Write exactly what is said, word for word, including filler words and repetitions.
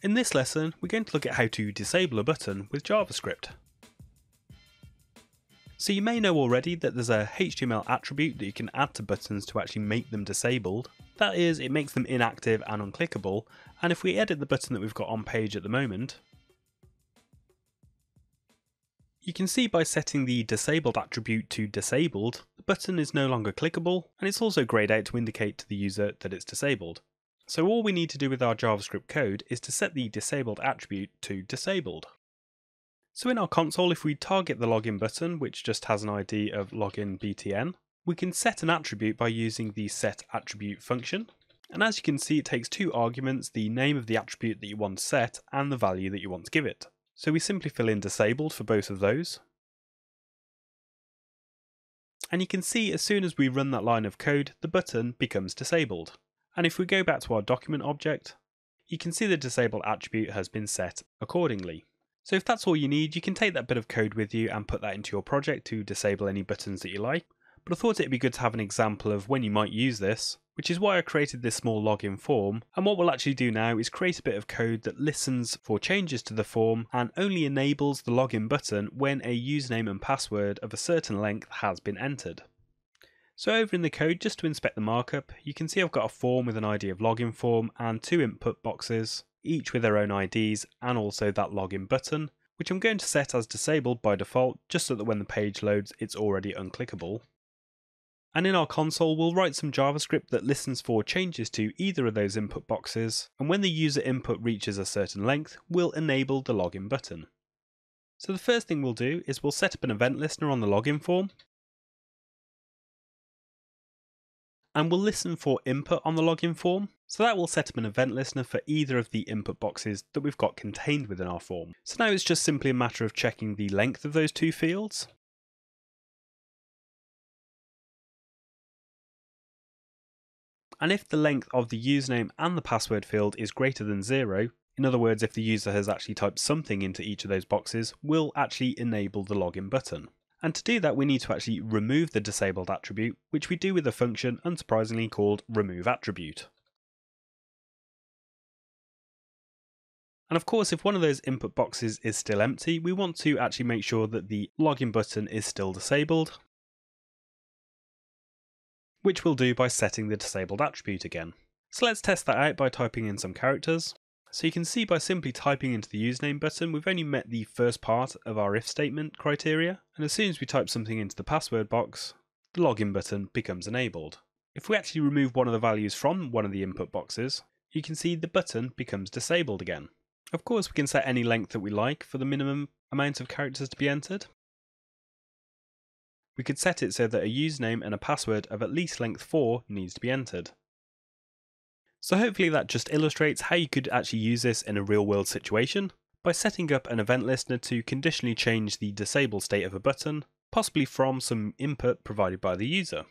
In this lesson, we're going to look at how to disable a button with JavaScript. So you may know already that there's a H T M L attribute that you can add to buttons to actually make them disabled. That is, it makes them inactive and unclickable, and if we edit the button that we've got on page at the moment, you can see by setting the disabled attribute to disabled, the button is no longer clickable, and it's also greyed out to indicate to the user that it's disabled. So all we need to do with our JavaScript code is to set the disabled attribute to disabled. So in our console, if we target the login button, which just has an I D of login B T N, we can set an attribute by using the setAttribute function. And as you can see, it takes two arguments, the name of the attribute that you want to set and the value that you want to give it. So we simply fill in disabled for both of those. And you can see as soon as we run that line of code, the button becomes disabled. And if we go back to our document object, you can see the disabled attribute has been set accordingly. So if that's all you need, you can take that bit of code with you and put that into your project to disable any buttons that you like. But I thought it'd be good to have an example of when you might use this, which is why I created this small login form. And what we'll actually do now is create a bit of code that listens for changes to the form and only enables the login button when a username and password of a certain length has been entered. So over in the code, just to inspect the markup, you can see I've got a form with an I D of login form and two input boxes, each with their own I Ds and also that login button, which I'm going to set as disabled by default, just so that when the page loads, it's already unclickable. And in our console, we'll write some JavaScript that listens for changes to either of those input boxes, and when the user input reaches a certain length, we'll enable the login button. So the first thing we'll do is we'll set up an event listener on the login form, and we'll listen for input on the login form. So that will set up an event listener for either of the input boxes that we've got contained within our form. So now it's just simply a matter of checking the length of those two fields. And if the length of the username and the password field is greater than zero, in other words, if the user has actually typed something into each of those boxes, we'll actually enable the login button. And to do that, we need to actually remove the disabled attribute, which we do with a function, unsurprisingly, called removeAttribute. And of course, if one of those input boxes is still empty, we want to actually make sure that the login button is still disabled, which we'll do by setting the disabled attribute again. So let's test that out by typing in some characters. So you can see by simply typing into the username button, we've only met the first part of our if statement criteria, and as soon as we type something into the password box, the login button becomes enabled. If we actually remove one of the values from one of the input boxes, you can see the button becomes disabled again. Of course, we can set any length that we like for the minimum amount of characters to be entered. We could set it so that a username and a password of at least length four needs to be entered. So hopefully that just illustrates how you could actually use this in a real-world situation by setting up an event listener to conditionally change the disabled state of a button, possibly from some input provided by the user.